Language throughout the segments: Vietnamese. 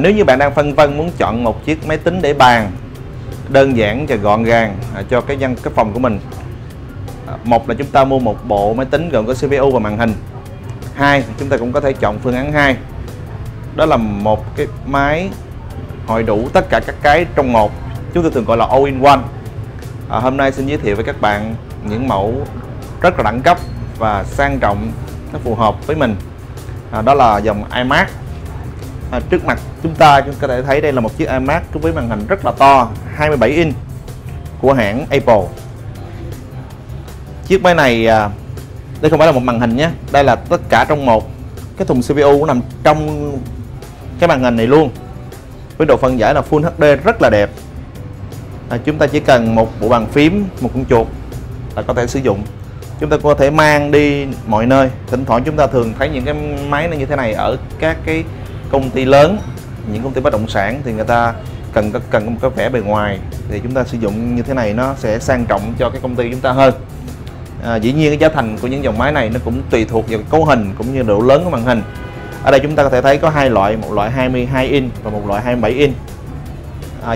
Nếu như bạn đang phân vân muốn chọn một chiếc máy tính để bàn đơn giản và gọn gàng cho cái phòng của mình, một là chúng ta mua một bộ máy tính gồm có CPU và màn hình. Hai, chúng ta cũng có thể chọn phương án 2, đó là một cái máy hội đủ tất cả các cái trong một, chúng tôi thường gọi là all-in-one. Hôm nay xin giới thiệu với các bạn những mẫu rất là đẳng cấp và sang trọng, nó phù hợp với mình, đó là dòng iMac. Trước mặt chúng ta có thể thấy đây là một chiếc iMac với màn hình rất là to 27 inch của hãng Apple. Chiếc máy này đây không phải là một màn hình nhé, đây là tất cả trong một, cái thùng CPU cũng nằm trong cái màn hình này luôn, với độ phân giải là Full HD rất là đẹp. Chúng ta chỉ cần một bộ bàn phím, một con chuột là có thể sử dụng. Chúng ta có thể mang đi mọi nơi. Thỉnh thoảng chúng ta thường thấy những cái máy như thế này ở các cái công ty lớn, những công ty bất động sản thì người ta cần một cái vẻ bề ngoài, thì chúng ta sử dụng như thế này nó sẽ sang trọng cho cái công ty chúng ta hơn. Dĩ nhiên cái giá thành của những dòng máy này nó cũng tùy thuộc vào cấu hình cũng như độ lớn của màn hình. Ở đây chúng ta có thể thấy có hai loại, một loại 22 inch và một loại 27 inch.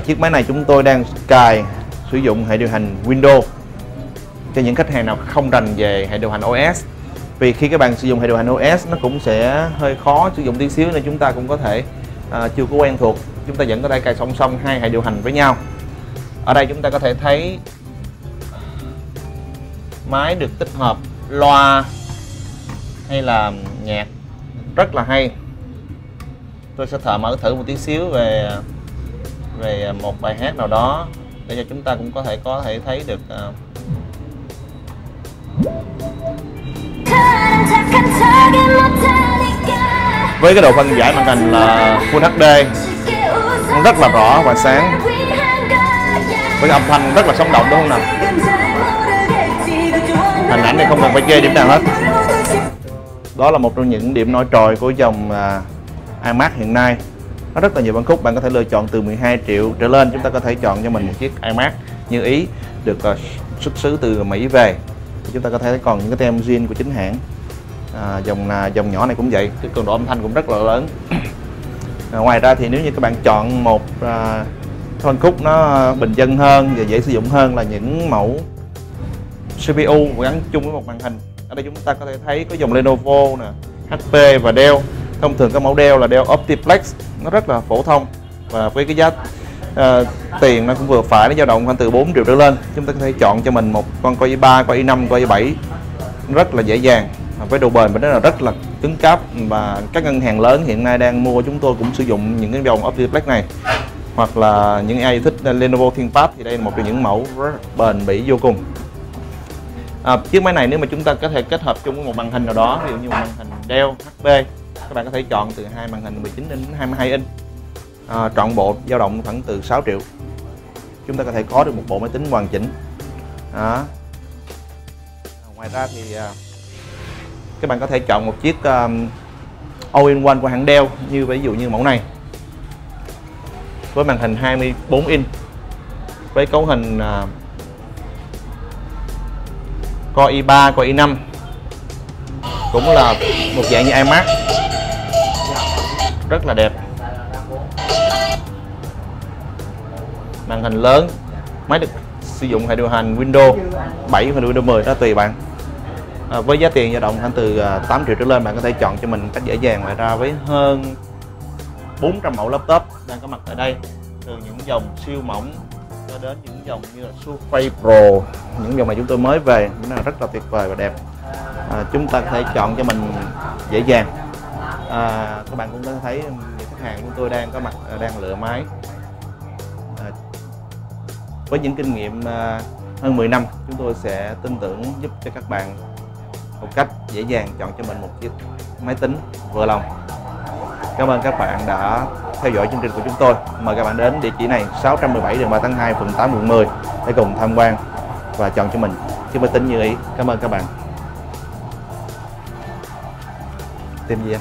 Chiếc máy này chúng tôi đang cài sử dụng hệ điều hành Windows cho những khách hàng nào không rành về hệ điều hành OS, vì khi các bạn sử dụng hệ điều hành OS nó cũng sẽ hơi khó sử dụng tí xíu, nên chúng ta cũng có thể chưa có quen thuộc, chúng ta vẫn có thể cài song song hai hệ điều hành với nhau. Ở đây chúng ta có thể thấy máy được tích hợp loa hay là nhạc rất là hay. Tôi sẽ mở thử một tí xíu về một bài hát nào đó để cho chúng ta cũng có thể thấy được. Với cái độ phân giải màn hình là Full HD rất là rõ và sáng, với âm thanh rất là sống động, đúng không nào? Hình ảnh này không cần phải chê điểm nào hết. Đó là một trong những điểm nổi trội của dòng iMac hiện nay. Nó rất là nhiều phân khúc, bạn có thể lựa chọn từ 12 triệu trở lên. Chúng ta có thể chọn cho mình một chiếc iMac như ý, được xuất xứ từ Mỹ về. Chúng ta có thể còn những cái tem zin của chính hãng. Dòng nhỏ này cũng vậy, cái cường độ âm thanh cũng rất là lớn. Ngoài ra thì nếu như các bạn chọn một phân khúc nó bình dân hơn và dễ sử dụng hơn là những mẫu CPU gắn chung với một màn hình. Ở đây chúng ta có thể thấy có dòng Lenovo nè, HP và Dell. Thông thường các mẫu Dell là Dell Optiplex, nó rất là phổ thông và với cái giá tiền nó cũng vừa phải, nó dao động khoảng từ 4 triệu trở lên. Chúng ta có thể chọn cho mình một con Core i3, Core i5, Core i7 rất là dễ dàng, với độ bền nó là rất là cứng cáp, và các ngân hàng lớn hiện nay đang mua chúng tôi cũng sử dụng những cái dòng Optiplex này. Hoặc là những ai thích Lenovo ThinkPad thì đây là một trong những mẫu rất bền bỉ vô cùng. Chiếc máy này nếu mà chúng ta có thể kết hợp chung với một màn hình nào đó, ví dụ như một màn hình Dell, HP, các bạn có thể chọn từ hai màn hình 19 inch đến 22 inch. Trọn bộ dao động khoảng từ 6 triệu. Chúng ta có thể có được một bộ máy tính hoàn chỉnh. Ngoài ra thì các bạn có thể chọn một chiếc all-in-one của hãng Dell, như ví dụ như mẫu này với màn hình 24 inch với cấu hình Core i3, Core i5, cũng là một dạng như iMac rất là đẹp, màn hình lớn. Máy được sử dụng hệ điều hành Windows 7 và Windows 10 đó, tùy bạn. Với giá tiền dao động khoảng từ 8 triệu trở lên, bạn có thể chọn cho mình cách dễ dàng. Ngoài ra với hơn 400 mẫu laptop đang có mặt tại đây, từ những dòng siêu mỏng cho đến những dòng như là Surface Pro, những dòng này chúng tôi mới về, nó rất là tuyệt vời và đẹp. Chúng ta có thể chọn cho mình dễ dàng. Các bạn cũng có thể thấy những khách hàng của tôi đang lựa máy. Với những kinh nghiệm hơn 10 năm, chúng tôi sẽ tin tưởng giúp cho các bạn một cách dễ dàng chọn cho mình một chiếc máy tính vừa lòng. Cảm ơn các bạn đã theo dõi chương trình của chúng tôi. Mời các bạn đến địa chỉ này 617 đường 3 tháng 2 phường 8 quận 10 để cùng tham quan và chọn cho mình chiếc máy tính như ý. Cảm ơn các bạn. Tìm gì anh?